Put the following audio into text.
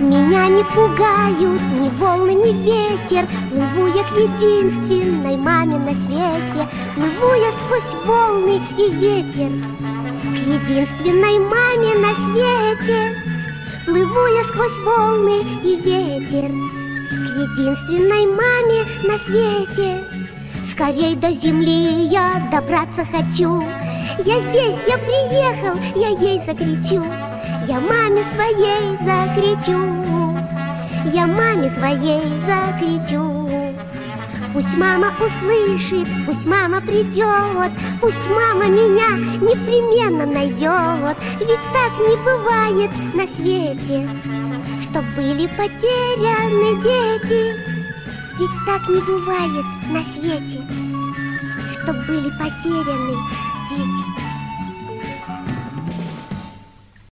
Меня не пугают ни волны, ни ветер. Плыву я к единственной маме на свете. Плыву я сквозь волны и ветер к единственной маме на свете. Плыву я сквозь волны и ветер к единственной маме на свете. Скорей до земли я добраться хочу. Я здесь, я приехал, я ей закричу. Я маме своей закричу. Я маме своей закричу. Пусть мама услышит, пусть мама придет, пусть мама меня непременно найдет. Ведь так не бывает на свете, чтоб были потеряны дети. Ведь так не бывает на свете, чтоб были потеряны